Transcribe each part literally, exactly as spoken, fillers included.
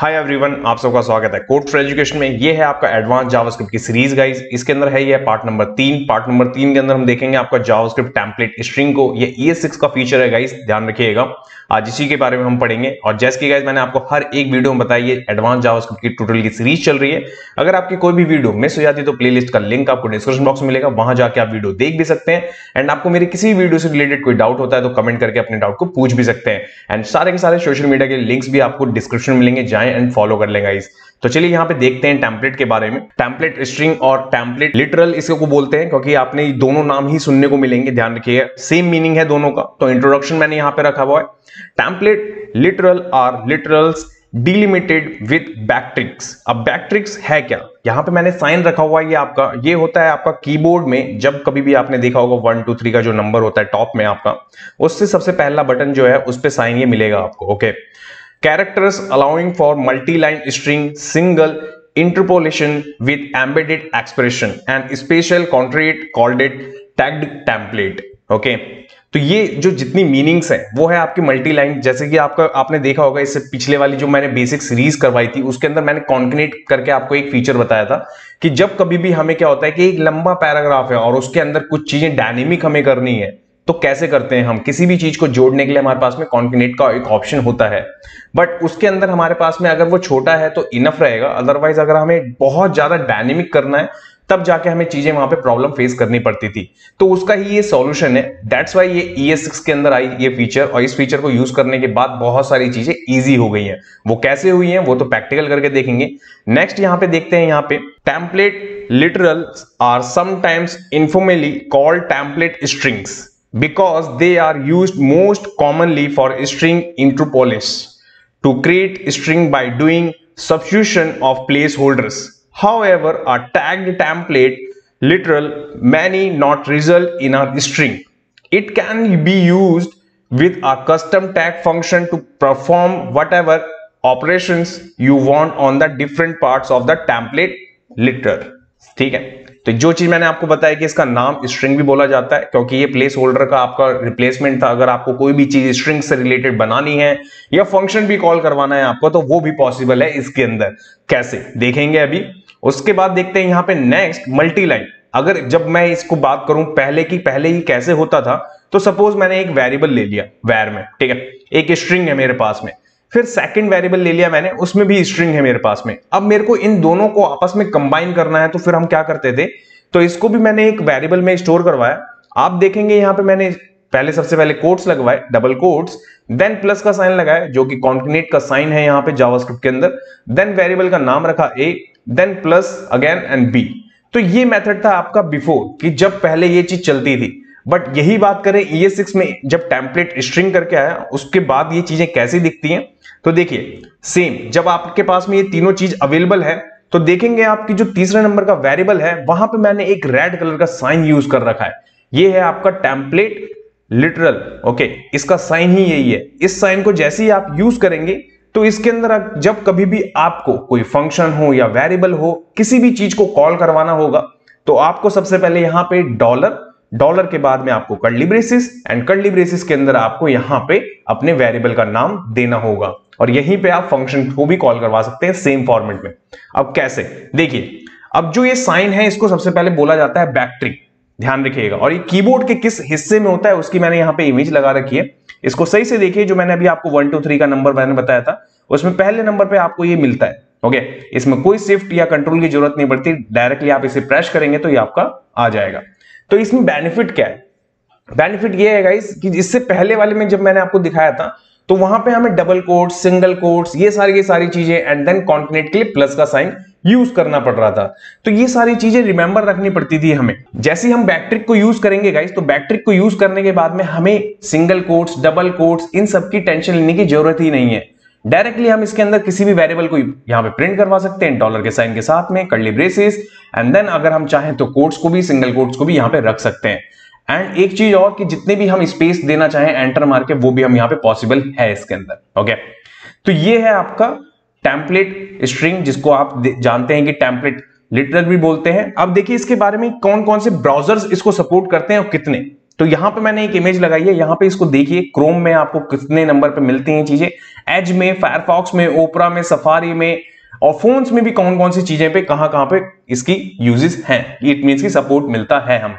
Hi everyone, आप सबका स्वागत है कोड फॉर एजुकेशन में। ये है आपका एडवांस जावास्क्रिप्ट की सीरीज गाइस। इसके अंदर है ये पार्ट नंबर तीन। पार्ट नंबर तीन के अंदर हम देखेंगे आपका जावास्क्रिप्ट टेम्पलेट स्ट्रिंग को। ये ई एस सिक्स का फीचर है गाइस, ध्यान रखिएगा। आज इसी के बारे में हम पढ़ेंगे। और जैसे कि गाइस मैंने आपको हर एक वीडियो में बताया, ये एडवांस जावास्क्रिप्ट की ट्यूटोरियल की सीरीज चल रही है। अगर आपकी कोई भी वीडियो मिस हो जाती है तो प्लेलिस्ट का लिंक आपको डिस्क्रिप्शन बॉक्स में मिलेगा, वहां जाके आप वीडियो देख भी सकते हैं। एंड आपको मेरी किसी वीडियो से रिलेटेड कोई डाउट होता है तो कमेंट करके अपने डाउट को पूछ भी सकते हैं। एंड सारे के सारे सोशल मीडिया के लिंक्स भी आपको डिस्क्रिप्शन में मिलेंगे, जाए एंड फॉलो कर लेंगे गाइस। तो चलिए यहाँ पे देखते हैं टेम्पलेट के बारे में। टेम्पलेट स्ट्रिंग और टेम्पलेट लिटरल इसको बोलते हैं, क्योंकि आपने दोनों नाम ही सुनने को मिलेंगे, ध्यान रखिएगा। सेम मीनिंग है दोनों का, तो इंट्रोडक्शन मैंने यहाँ पे रखा हुआ है। Template literal are literals delimited with backticks. अब बैकट्रिक्स है क्या, यहाँ पे मैंने साइन रखा हुआ है। ये आपका ये होता है आपका कीबोर्ड में, जब कभी भी आपने देखा होगा वन टू थ्री का जो नंबर होता है टॉप में आपका, उससे सबसे पहला बटन जो है उस पर साइन ये मिलेगा आपको। Okay, characters allowing for multi-line string, single interpolation with embedded expression and special concatenate called it tagged template. Okay, तो ये जो जितनी मीनिंग्स हैं वो है आपकी मल्टी लाइन। जैसे कि आपका आपने देखा होगा, इससे पिछले वाली जो मैंने बेसिक सीरीज करवाई थी उसके अंदर मैंने कॉन्कनेट करके आपको एक फीचर बताया था कि जब कभी भी हमें क्या होता है कि एक लंबा पैराग्राफ है और उसके अंदर कुछ चीजें डायनेमिक हमें करनी है, तो कैसे करते हैं हम किसी भी चीज को जोड़ने के लिए हमारे पास में कॉन्केनेट का एक ऑप्शन होता है। बट उसके अंदर हमारे पास में अगर वो छोटा है तो इनफ रहेगा, अदरवाइज अगर हमें बहुत ज्यादा डायनेमिक करना है तब जाके हमें चीजें वहां पे प्रॉब्लम फेस करनी पड़ती थी। तो उसका ही ये सॉल्यूशन है। दैट्स वाई ये ई एस सिक्स के अंदर आई ये फीचर, और इस फीचर को यूज करने के बाद बहुत सारी चीजें इजी हो गई हैं। वो कैसे हुई हैं वो तो प्रैक्टिकल करके देखेंगे। नेक्स्ट यहाँ पे देखते हैं, यहाँ पे template literal are sometimes informally called template strings because they are used most commonly for string interpolation to create string by doing substitution of placeholders. However, a tagged template literal may not result in a string. It can be used with a custom tag function to perform whatever operations you want on the different parts of the template literal. ठीक है, तो जो चीज मैंने आपको बताया कि इसका नाम स्ट्रिंग भी बोला जाता है क्योंकि ये प्लेस होल्डर का आपका रिप्लेसमेंट था। अगर आपको कोई भी चीज स्ट्रिंग से रिलेटेड बनानी है या फंक्शन भी कॉल करवाना है आपको, तो वो भी पॉसिबल है इसके अंदर। कैसे देखेंगे अभी। उसके बाद देखते हैं यहाँ पे नेक्स्ट मल्टी लाइन। अगर जब मैं इसको बात करूं पहले की पहले ही कैसे होता था, तो सपोज मैंने एक वेरिएबल ले लिया वैर में, ठीक है, एक स्ट्रिंग है मेरे पास में। फिर सेकंड वेरिएबल ले लिया मैंने, उसमें भी स्ट्रिंग है मेरे पास में। अब मेरे को इन दोनों को आपस में कंबाइन करना है, तो फिर हम क्या करते थे, तो इसको भी मैंने एक वेरिएबल में स्टोर करवाया। आप देखेंगे यहाँ पे मैंने पहले सबसे पहले कोट्स लगवाए, डबल कोट्स, देन प्लस का साइन लगाया जो कि कॉन्केनेट का साइन है यहाँ पे जावास्क्रिप्ट के अंदर, देन वेरिएबल का नाम रखा A, then plus again and B. तो ये मेथड था आपका बिफोर, कि जब पहले ये चीज चलती थी। बट यही बात करें ई एस सिक्स में, जब टेम्पलेट स्ट्रिंग करके आया उसके बाद ये चीजें कैसी दिखती हैं, तो देखिए सेम जब आपके पास में ये तीनों चीज अवेलेबल है, तो देखेंगे आपकी जो तीसरे नंबर का वेरिएबल है वहां पे मैंने एक रेड कलर का साइन यूज कर रखा है। ये है आपका टेम्पलेट लिटरल। ओके, इसका साइन ही यही है। इस साइन को जैसे ही आप यूज करेंगे तो इसके अंदर जब कभी भी आपको कोई फंक्शन हो या वेरिएबल हो, किसी भी चीज को कॉल करवाना होगा, तो आपको सबसे पहले यहाँ पे डॉलर डॉलर के बाद में आपको curly braces, and curly braces के अंदर आपको यहाँ पे अपने वेरिएबल का नाम देना होगा, और यहीं पे आप फंक्शन को भी कॉल करवा सकते हैं सेम फॉर्मेट में। अब कैसे देखिए, अब जो ये साइन है इसको सबसे पहले बोला जाता है बैकट्रिक, ध्यान रखिएगा। और ये कीबोर्ड के किस हिस्से में होता है उसकी मैंने यहाँ पे इमेज लगा रखी है, इसको सही से देखिए। जो मैंने अभी आपको वन टू थ्री का नंबर मैंने बताया था उसमें पहले नंबर पे आपको ये मिलता है। ओके, इसमें कोई शिफ्ट या कंट्रोल की जरूरत नहीं पड़ती, डायरेक्टली आप इसे प्रेस करेंगे तो ये आपका आ जाएगा। तो इसमें बेनिफिट क्या है, बेनिफिट ये है गाइस कि इससे पहले वाले में जब मैंने आपको दिखाया था तो वहां पे हमें डबल कोट्स, सिंगल कोट्स, ये सारी की सारी चीजें, एंड देन कॉन्केनेट के लिए प्लस का साइन यूज करना पड़ रहा था। तो ये सारी चीजें रिमेंबर रखनी पड़ती थी हमें। जैसे ही हम बैकट्रिक को यूज करेंगे गाइस, तो बैकट्रिक को यूज करने के बाद में हमें सिंगल कोट्स, डबल कोट्स, इन सब की टेंशन लेने की जरूरत ही नहीं है। डायरेक्टली हम इसके अंदर किसी भी वेरिएबल को यहाँ पे प्रिंट करवा सकते हैं डॉलर के साइन के साथ में, कर्ली ब्रेसेस, एंड देन अगर हम चाहें तो कोट्स को भी, सिंगल कोट्स को भी यहाँ पे रख सकते हैं। एंड एक चीज और कि जितने भी हम स्पेस देना चाहें एंटर मार के, वो भी हम यहाँ पे पॉसिबल है इसके अंदर। ओके, तो ये है आपका टेम्पलेट स्ट्रिंग, जिसको आप जानते हैं कि टेम्पलेट लिटरल भी बोलते हैं। अब देखिए इसके बारे में कौन कौन से ब्राउजर्स इसको सपोर्ट करते हैं और कितने। तो यहाँ पे मैंने एक इमेज लगाई है, यहाँ पे इसको देखिए क्रोम में आपको कितने नंबर पे मिलती हैं चीजें, एज में, फायरफॉक्स में, ओपरा में, सफारी में और फोन्स में भी कौन कौन सी चीजें पे कहाँ कहाँ पे इसकी यूजेस हैं। इट मींस की सपोर्ट मिलता है हम,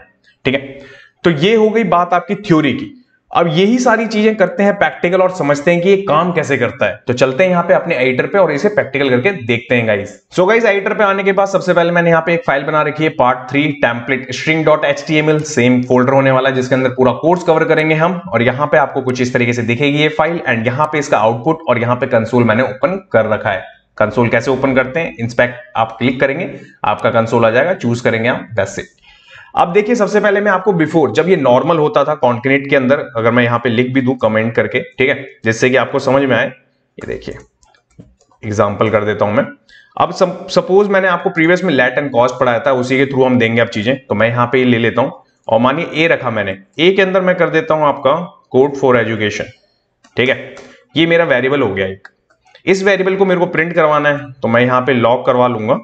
ठीक है। तो ये हो गई बात आपकी थ्योरी की। अब यही सारी चीजें करते हैं प्रैक्टिकल और समझते हैं कि ये काम कैसे करता है। तो चलते हैं यहाँ पे अपने एडिटर पे और इसे प्रैक्टिकल करके देखते हैं गाइस। सो गाइस एडिटर पे आने के बाद सबसे पहले मैंने यहाँ पे एक फाइल बना रखी है part three template string dot H T M L, same folder होने वाला जिसके अंदर पूरा कोर्स कवर करेंगे हम। और यहाँ पे आपको कुछ इस तरीके से दिखेगी ये फाइल एंड यहाँ पे इसका आउटपुट और यहाँ पे कंसोल मैंने ओपन कर रखा है। कंसोल कैसे ओपन करते हैं, इंस्पेक्ट आप क्लिक करेंगे, आपका कंसोल आ जाएगा, चूज करेंगे आप, दैट्स इट। अब देखिए सबसे पहले मैं आपको बिफोर, जब ये नॉर्मल होता था कॉन्केनेट के अंदर, अगर मैं यहाँ पे लिख भी दूं कमेंट करके, ठीक है, जिससे कि आपको समझ में आए, ये देखिए एग्जांपल कर देता हूं मैं। अब सपोज मैंने आपको प्रीवियस में लैट एंड कॉस्ट पढ़ाया था, उसी के थ्रू हम देंगे आप चीजें। तो मैं यहाँ पे ले लेता हूँ और मानिए ए रखा मैंने, ए के अंदर मैं कर देता हूँ आपका कोड फॉर एजुकेशन, ठीक है। ये मेरा वेरिएबल हो गया एक, इस वेरिएबल को मेरे को प्रिंट करवाना है तो मैं यहाँ पे लॉग करवा लूंगा।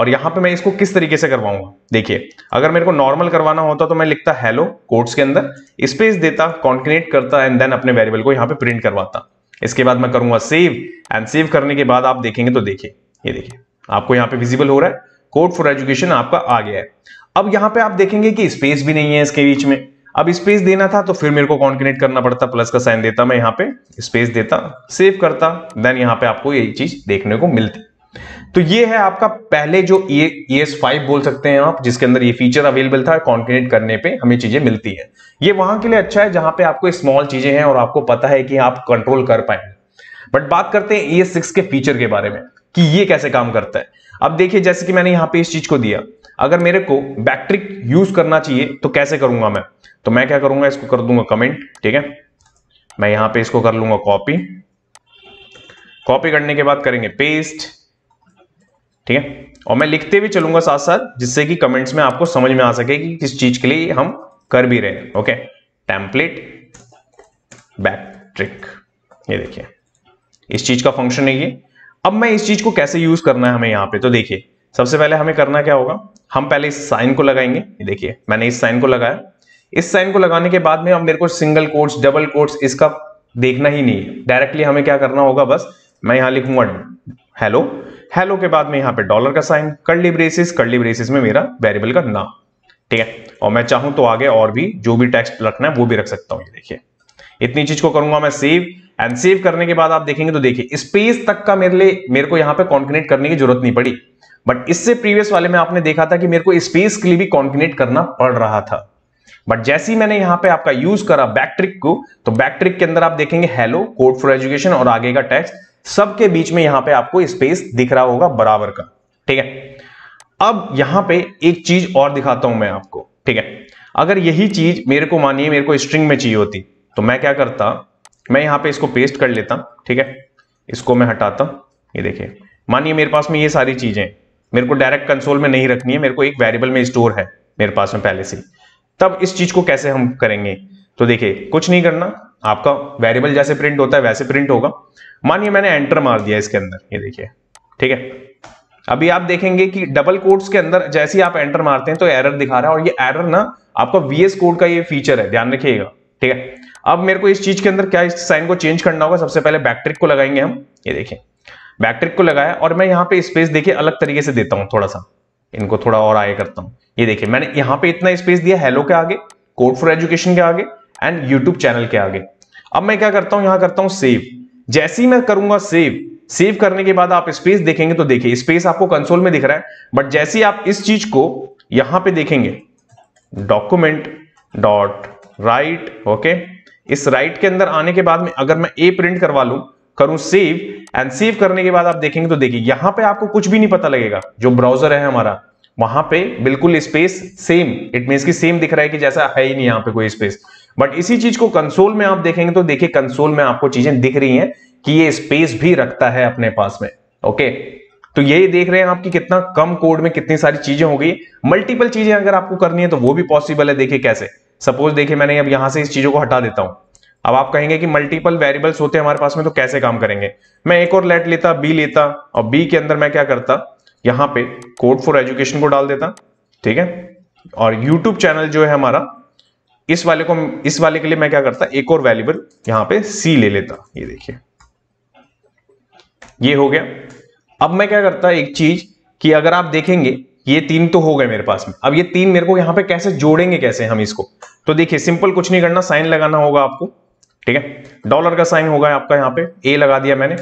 और यहाँ पे मैं इसको किस तरीके से करवाऊंगा, देखिए अगर मेरे को नॉर्मल करवाना होता तो मैं लिखता हेलो कोट्स के अंदर, स्पेस देता, कॉन्केनेट करता एंड देन अपने वेरिएबल को यहाँ पे प्रिंट करवाता। इसके बाद मैं करूंगा सेव एंड सेव करने के बाद आप देखेंगे तो देखिए ये देखिए आपको यहाँ पे विजिबल हो रहा है कोड फॉर एजुकेशन आपका आ गया है। अब यहाँ पे आप देखेंगे कि स्पेस भी नहीं है इसके बीच में। अब स्पेस देना था तो फिर मेरे को कॉन्केनेट करना पड़ता, प्लस का साइन देता, मैं यहाँ पे स्पेस देता, सेव करता, देन यहाँ पे आपको यही चीज देखने को मिलती। तो ये है आपका पहले जो ई एस फाइव बोल सकते हैं आप, जिसके अंदर ये फीचर अवेलेबल था, कॉन्केनेट करने पे हमें चीजें मिलती हैं। ये वहां के लिए अच्छा है जहां पे आपको स्मॉल चीजें हैं और आपको पता है कि आप कंट्रोल कर पाएंगे। बट बात करते हैं ई एस सिक्स के फीचर के बारे में कि ये कैसे काम करता है। अब देखिए जैसे कि मैंने यहाँ पे इस चीज को दिया, अगर मेरे को बैकट्रिक यूज करना चाहिए तो कैसे करूंगा मैं, तो मैं क्या करूंगा इसको कर दूंगा कमेंट, ठीक है। मैं यहाँ पे इसको कर लूंगा कॉपी, कॉपी करने के बाद करेंगे पेस्ट, ठीक है। और मैं लिखते भी चलूंगा साथ साथ जिससे कि कमेंट्स में आपको समझ में आ सके कि किस चीज के लिए हम कर भी रहे हैं। ओके टेम्पलेट बैक ट्रिक, ये देखिए इस चीज का फंक्शन है ये। अब मैं इस चीज को कैसे यूज करना है हमें यहाँ पे, तो देखिए सबसे पहले हमें करना क्या होगा, हम पहले इस साइन को लगाएंगे। ये देखिए मैंने इस साइन को लगाया, इस साइन को लगाने के बाद में अब मेरे को सिंगल कोट्स डबल कोट्स इसका देखना ही नहीं है, डायरेक्टली हमें क्या करना होगा, बस मैं यहाँ लिखूंगा हेलो, हेलो के बाद में यहाँ पे डॉलर का sign, curly braces, curly braces में मेरा वेरिएबल का नाम, ठीक है। और मैं चाहूं तो आगे और भी जो भी टेक्स्ट रखना है वो भी रख सकता हूँ। ये देखिए इतनी चीज को करूंगा मैं सेव एंड सेव करने के बाद आप देखेंगे तो देखिए स्पेस तक का मेरे लिए मेरे को यहाँ पे कॉन्केनेट करने की जरूरत नहीं पड़ी। बट इससे प्रीवियस वाले में आपने देखा था कि मेरे को स्पेस के लिए भी कॉन्केनेट करना पड़ रहा था। बट जैसे ही मैंने यहाँ पे आपका यूज करा बैकट्रिक को, तो बैकट्रिक के अंदर आप देखेंगे हेलो कोड फॉर एजुकेशन और आगे का टेक्स्ट सबके बीच में यहाँ पे आपको स्पेस दिख रहा होगा बराबर का, ठीक है। अब यहाँ पे एक चीज और दिखाता हूं मैं आपको, ठीक है। अगर यही चीज मेरे को मानिए मेरे को स्ट्रिंग में चाहिए होती तो मैं क्या करता, मैं यहाँ पे इसको पेस्ट कर लेता, ठीक है। इसको मैं हटाता, ये देखिए मानिए मेरे पास में ये सारी चीजें, मेरे को डायरेक्ट कंसोल में नहीं रखनी है, मेरे को एक वेरिएबल में स्टोर है मेरे पास में पहले से। तब इस चीज को कैसे हम करेंगे, तो देखिए कुछ नहीं करना, आपका वेरिएबल जैसे प्रिंट होता है वैसे प्रिंट होगा। मानिए मैंने एंटर मार दिया इसके अंदर, ये देखिए, ठीक है। अभी आप देखेंगे कि डबल कोट्स के अंदर जैसे ही आप एंटर मारते हैं तो एरर दिखा रहा है, और ये एरर ना आपका वीएस कोड का ये फीचर है, ध्यान रखिएगा, ठीक है। अब मेरे को इस चीज के अंदर क्या इस साइन को चेंज करना होगा, सबसे पहले बैकट्रिक को लगाएंगे हम। ये देखिए बैकट्रिक को लगाया और मैं यहाँ पे स्पेस देखिए अलग तरीके से देता हूँ, थोड़ा सा इनको थोड़ा और आगे करता हूँ। ये देखिए मैंने यहाँ पे इतना स्पेस दिया हेलो के आगे, कोड फॉर एजुकेशन के आगे एंड यूट्यूब चैनल के आगे। अब मैं क्या करता हूं, यहां करता हूं सेव। जैसे ही मैं करूंगा सेव, सेव करने के बाद आप स्पेस देखेंगे तो देखिए स्पेस आपको कंसोल में दिख रहा है। बट जैसे ही आप इस चीज को यहां पे देखेंगे डॉक्यूमेंट डॉट राइट, ओके, इस राइट के अंदर आने के बाद में अगर मैं ए प्रिंट करवा लू, करूं सेव एंड सेव करने के बाद आप देखेंगे तो देखिए यहां पे आपको कुछ भी नहीं पता लगेगा। जो ब्राउजर है हमारा वहां पे बिल्कुल स्पेस सेम, इट मींस कि सेम दिख रहा है कि जैसा है ही नहीं यहाँ पे कोई स्पेस। बट इसी चीज को कंसोल में आप देखेंगे तो देखिए कंसोल में आपको चीजें दिख रही हैं कि ये स्पेस भी रखता है अपने पास में, ओके। तो यही देख रहे हैं आपकी कितना कम कोड में कितनी सारी चीजें हो गई। मल्टीपल चीजें अगर आपको करनी है तो वो भी पॉसिबल है। देखिए कैसे, सपोज देखिए मैंने अब यहां से इस चीजों को हटा देता हूं। अब आप कहेंगे कि मल्टीपल वेरिएबल्स होते हैं हमारे पास में तो कैसे काम करेंगे। मैं एक और लेट लेता, बी लेता और बी के अंदर मैं क्या करता, यहाँ पे कोड फॉर एजुकेशन को डाल देता, ठीक है। और यूट्यूब चैनल जो है हमारा इस वाले को इस वाले के लिए मैं क्या करता एक और वैल्यूएबल यहां पे सी ले लेता। ये देखिए ये हो गया। अब मैं क्या करता एक चीज कि अगर आप देखेंगे ये तीन तो हो गए मेरे पास में। अब ये तीन मेरे को यहां पे कैसे जोड़ेंगे कैसे हम इसको, तो देखिए सिंपल कुछ नहीं करना, साइन लगाना होगा आपको, ठीक है। डॉलर का साइन होगा आपका, यहाँ पे ए लगा दिया मैंने,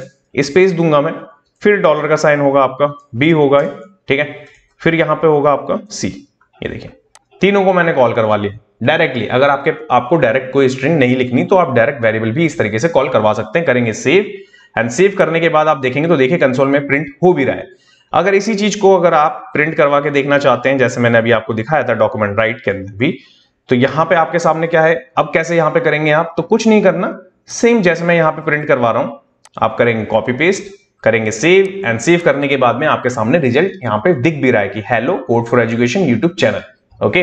स्पेस दूंगा मैं, फिर डॉलर का साइन होगा आपका, बी होगा, ठीक है, फिर यहाँ पे होगा आपका सी। ये देखिए तीनों को मैंने कॉल करवा लिया डायरेक्टली। अगर आपके आपको डायरेक्ट कोई स्ट्रिंग नहीं लिखनी तो आप डायरेक्ट वेरिएबल भी इस तरीके से कॉल करवा सकते हैं। करेंगे सेव, एंड सेव करने के बाद आप देखेंगे तो देखिए कंसोल में प्रिंट हो भी रहा है। अगर इसी चीज को अगर आप प्रिंट करवा के देखना चाहते हैं, जैसे मैंने अभी आपको दिखाया था डॉक्यूमेंट राइट के अंदर भी, तो यहाँ पे आपके सामने क्या है। अब कैसे यहाँ पे करेंगे आप, तो कुछ नहीं करना, सेम जैसे मैं यहाँ पे प्रिंट करवा रहा हूँ, आप करेंगे कॉपी पेस्ट, करेंगे सेव, एंड सेव करने के बाद में आपके सामने रिजल्ट यहाँ पे दिख भी रहा है कि hello code for education YouTube channel. Okay,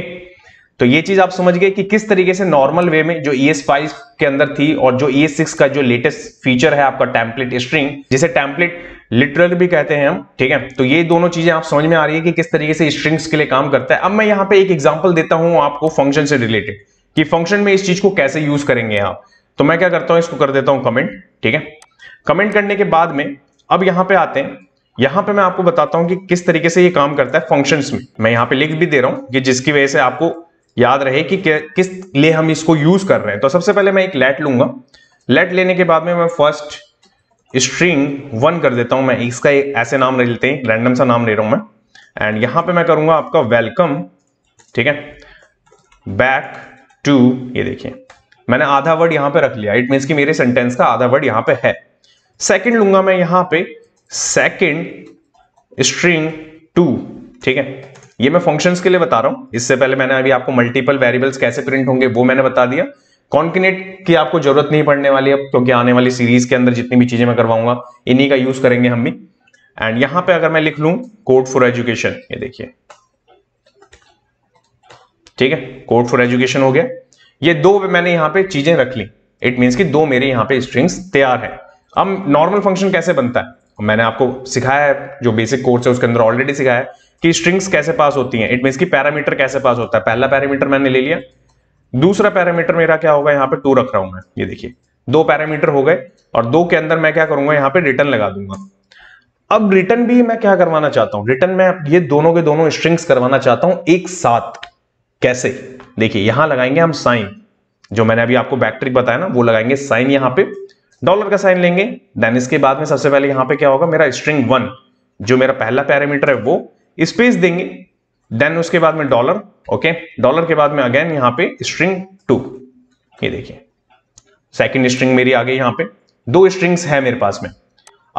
तो ये चीज आप समझ गए कि किस तरीके से नॉर्मल वे में जो ई एस फाइव के अंदर थी और जो ई एस सिक्स का जो लेटेस्ट फीचर है आपका टेम्पलेट स्ट्रिंग, जिसे टेम्पलेट लिटरल भी कहते हैं हम, ठीक है। तो ये दोनों चीजें आप समझ में आ रही है कि किस तरीके से स्ट्रिंग्स के लिए काम करता है। अब मैं यहाँ पे एक एग्जाम्पल देता हूँ आपको फंक्शन से रिलेटेड कि फंक्शन में इस चीज को कैसे यूज करेंगे आप। तो मैं क्या करता हूँ इसको कर देता हूँ कमेंट, ठीक है। कमेंट करने के बाद में अब यहाँ पे आते हैं, यहाँ पे मैं आपको बताता हूँ कि किस तरीके से ये काम करता है फंक्शंस में। मैं यहाँ पे लिख भी दे रहा हूँ कि जिसकी वजह से आपको याद रहे कि किस लिए हम इसको यूज कर रहे हैं। तो सबसे पहले मैं एक लेट लूंगा, लेट लेने के बाद में मैं फर्स्ट स्ट्रिंग वन कर देता हूँ। मैं इसका ऐसे नाम ले लेते हैं, रैंडम सा नाम ले रहा हूँ मैं, एंड यहाँ पे मैं करूंगा आपका वेलकम, ठीक है, बैक टू। ये देखिए मैंने आधा वर्ड यहाँ पे रख लिया, इट मीन्स कि मेरे सेंटेंस का आधा वर्ड यहाँ पे है। सेकेंड लूंगा मैं यहां पे सेकेंड स्ट्रिंग टू, ठीक है। ये मैं फंक्शंस के लिए बता रहा हूं, इससे पहले मैंने अभी आपको मल्टीपल वेरिएबल्स कैसे प्रिंट होंगे वो मैंने बता दिया। कॉन्केनेट की आपको जरूरत नहीं पड़ने वाली अब, क्योंकि आने वाली सीरीज के अंदर जितनी भी चीजें मैं करवाऊंगा इन्हीं का यूज करेंगे हम भी। एंड यहां पे अगर मैं लिख लूं कोड फॉर एजुकेशन, ये देखिए, ठीक है, कोड फॉर एजुकेशन हो गया। ये दो मैंने यहां पर चीजें रख ली, इट मीन्स की दो मेरे यहाँ पे स्ट्रिंग्स तैयार है। अब नॉर्मल फंक्शन कैसे बनता है मैंने आपको सिखाया है, जो बेसिक कोर्स है उसके अंदर ऑलरेडी सिखाया है कि स्ट्रिंग्स कैसे पास होती हैं, इट मींस कि पैरामीटर कैसे पास होता है। पहला पैरामीटर मैंने ले लिया, दूसरा पैरामीटर मेरा क्या होगा यहाँ पे टू रख रहा हूं मैं, ये देखिए दो पैरामीटर हो गए, और दो के अंदर मैं क्या करूंगा यहाँ पे रिटर्न लगा दूंगा। अब रिटर्न भी मैं क्या करवाना चाहता हूँ, रिटर्न मैं ये दोनों के दोनों स्ट्रिंग्स करवाना चाहता हूँ एक साथ। कैसे, देखिए यहाँ लगाएंगे हम साइन, जो मैंने अभी आपको बैकट्रिक बताया ना वो लगाएंगे साइन, यहाँ पे डॉलर का साइन लेंगे, देन इसके बाद में सबसे पहले यहाँ पे क्या होगा मेरा स्ट्रिंग वन, जो मेरा पहला पैरामीटर है वो स्पेस देंगे, देन उसके बाद में डॉलर, ओके, डॉलर के बाद में अगेन यहाँ पे स्ट्रिंग टू। ये देखिए सेकंड स्ट्रिंग मेरी आ गई, यहाँ पे दो स्ट्रिंग्स है मेरे पास में।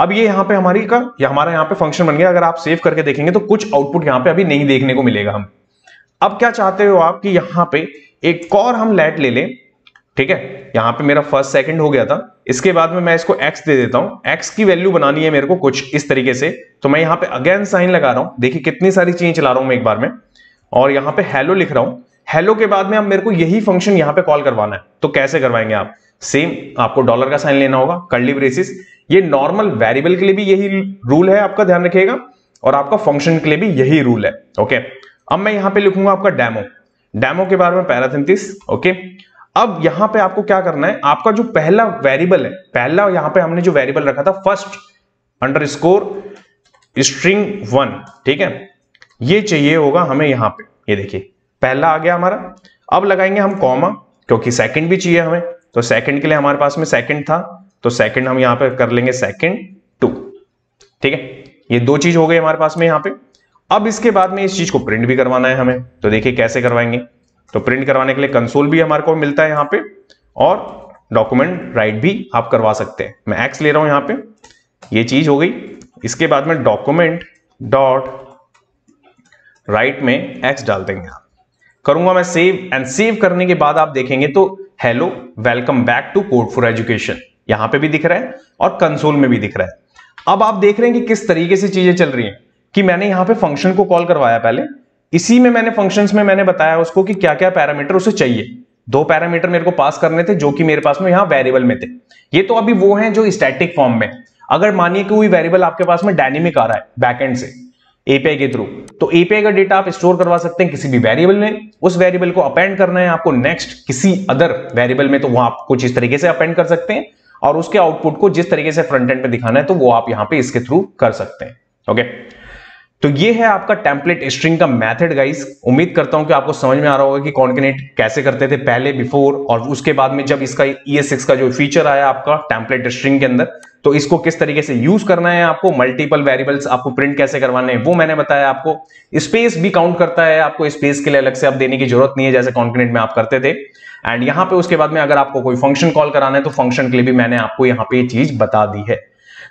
अब ये यहाँ पे हमारी का या हमारा यहाँ पे फंक्शन बन गया। अगर आप सेव करके देखेंगे तो कुछ आउटपुट यहाँ पे अभी नहीं देखने को मिलेगा हम। अब क्या चाहते हो आप कि यहाँ पे एक और हम लेट ले लें, ठीक है, यहाँ पे मेरा फर्स्ट सेकंड हो गया था, इसके बाद में मैं इसको x दे देता हूं, x की वैल्यू बनानी है मेरे को कुछ इस तरीके से। तो मैं यहाँ पे अगेन साइन लगा रहा हूं, देखिए कितनी सारी चीजें चला रहा हूं मैं एक बार में, और यहाँ पे हेलो लिख रहा हूं। हेलो के बाद में अब मेरे को यही फंक्शन यहाँ पे कॉल करवाना है, तो कैसे करवाएंगे आप, सेम आपको डॉलर का साइन लेना होगा, कर्ली ब्रेसेस। ये नॉर्मल वेरिएबल के लिए भी यही रूल है, आपका ध्यान रखिएगा, और आपका फंक्शन के लिए भी यही रूल है। ओके, अब मैं यहाँ पे लिखूंगा आपका डेमो, डेमो के बारे में पैराथेंटिस, ओके। अब यहां पे आपको क्या करना है, आपका जो पहला वेरिएबल है, पहला यहां पे हमने जो वेरिएबल रखा था फर्स्ट अंडरस्कोर स्ट्रिंग वन, ठीक है, ये चाहिए होगा हमें यहां पे। ये देखिए पहला आ गया हमारा, अब लगाएंगे हम कॉमा, क्योंकि सेकंड भी चाहिए हमें, तो सेकंड के लिए हमारे पास में सेकंड था, तो सेकंड हम यहां पे कर लेंगे सेकंड टू, ठीक है, ये दो चीज हो गई हमारे पास में यहाँ पे। अब इसके बाद में इस चीज को प्रिंट भी करवाना है हमें, तो देखिए कैसे करवाएंगे। तो प्रिंट करवाने के लिए कंसोल भी हमारे को मिलता है यहाँ पे, और डॉक्यूमेंट राइट भी आप करवा सकते हैं। मैं एक्स ले रहा हूं यहाँ पे, ये चीज हो गई। इसके बाद में डॉक्यूमेंट डॉट राइट में एक्स डाल देंगे आप, करूंगा मैं सेव, एंड सेव करने के बाद आप देखेंगे तो hello welcome back to code for education यहाँ पे भी दिख रहा है और कंसोल में भी दिख रहा है। अब आप देख रहे हैं कि किस तरीके से चीजें चल रही हैं, कि मैंने यहाँ पे फंक्शन को कॉल करवाया पहले, इसी में मैंने फंक्शंस में मैंने बताया उसको कि क्या क्या पैरामीटर उसे चाहिए। दो पैरामीटर मेरे को पास करने थे जो कि मेरे पास में यहाँ वेरिएबल में थे, ये तो अभी वो हैं जो स्टैटिक फॉर्म में। अगर मानिए कोई वेरिएबल आपके पास में डायनेमिक आ रहा है बैकएंड से, एपीआई के थ्रू। तो एपीआई का डेटा आप स्टोर करवा सकते हैं किसी भी वेरिएबल में, उस वेरिएबल को अपेंड करना है आपको नेक्स्ट किसी अदर वेरिएबल में, तो वहां आप कुछ इस तरीके से अपेंड कर सकते हैं और उसके आउटपुट को जिस तरीके से फ्रंट एंड पे दिखाना है तो वो आप यहाँ पे इसके थ्रू कर सकते हैं। ओके, तो ये है आपका टेम्पलेट स्ट्रिंग का मेथड गाइस। उम्मीद करता हूं कि आपको समझ में आ रहा होगा कि कॉन्केनेट कैसे करते थे पहले, बिफोर, और उसके बाद में जब इसका ई एस सिक्स का जो फीचर आया आपका टेम्पलेट स्ट्रिंग के अंदर, तो इसको किस तरीके से यूज करना है आपको, मल्टीपल वेरिएबल्स आपको प्रिंट कैसे करवाने हैं वो मैंने बताया आपको। स्पेस भी काउंट करता है, आपको स्पेस के लिए अलग से आप देने की जरूरत नहीं है जैसे कॉन्केनेट में आप करते थे। एंड यहाँ पे उसके बाद में अगर आपको कोई फंक्शन कॉल कराना है तो फंक्शन के लिए भी मैंने आपको यहाँ पे चीज बता दी है।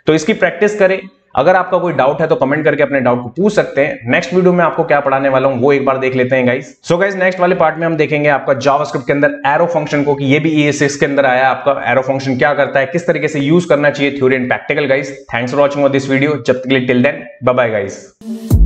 तो इसकी प्रैक्टिस करें, अगर आपका कोई डाउट है तो कमेंट करके अपने डाउट को पूछ सकते हैं। नेक्स्ट वीडियो में आपको क्या पढ़ाने वाला हूं वो एक बार देख लेते हैं गाइस। सो गाइस नेक्स्ट वाले पार्ट में हम देखेंगे आपका जावास्क्रिप्ट के अंदर एरो फंक्शन को, कि ये भी ई एस सिक्स के अंदर आया आपका, एरो फंक्शन क्या करता है, किस तरीके से यूज करना चाहिए, theory and practical guys. Thanks for watching this video, जब तक के लिए till then bye bye guys.